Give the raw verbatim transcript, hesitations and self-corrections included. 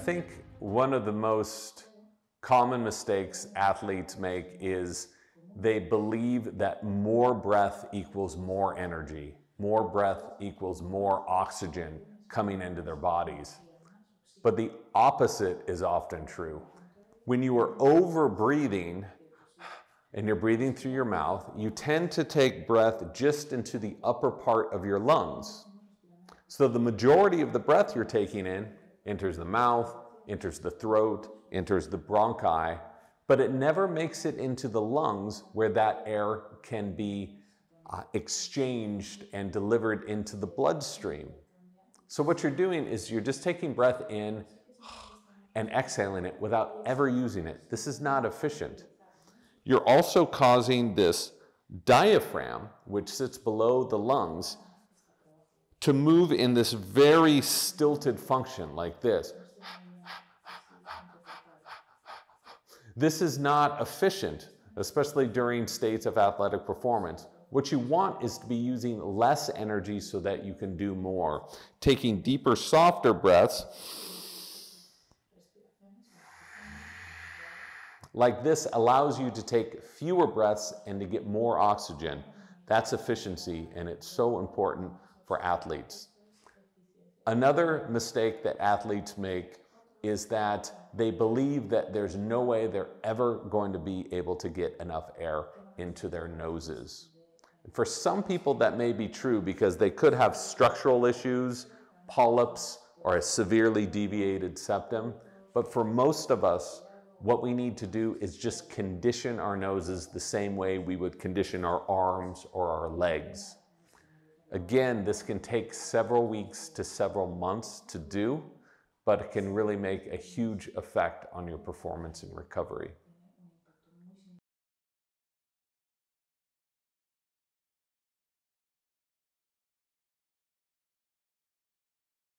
think one of the most common mistakes athletes make is they believe that more breath equals more energy, more breath equals more oxygen coming into their bodies. But the opposite is often true. When you are over-breathing and you're breathing through your mouth, you tend to take breath just into the upper part of your lungs. So the majority of the breath you're taking in enters the mouth, enters the throat, enters the bronchi, but it never makes it into the lungs where that air can be uh, exchanged and delivered into the bloodstream. So what you're doing is you're just taking breath in and exhaling it without ever using it. This is not efficient. You're also causing this diaphragm, which sits below the lungs, to move in this very stilted function like this. This is not efficient, especially during states of athletic performance. What you want is to be using less energy so that you can do more. Taking deeper, softer breaths like this allows you to take fewer breaths and to get more oxygen. That's efficiency, and it's so important for athletes. Another mistake that athletes make is that they believe that there's no way they're ever going to be able to get enough air into their noses. For some people that may be true because they could have structural issues, polyps, or a severely deviated septum. But for most of us, what we need to do is just condition our noses the same way we would condition our arms or our legs. Again, this can take several weeks to several months to do, but it can really make a huge effect on your performance and recovery.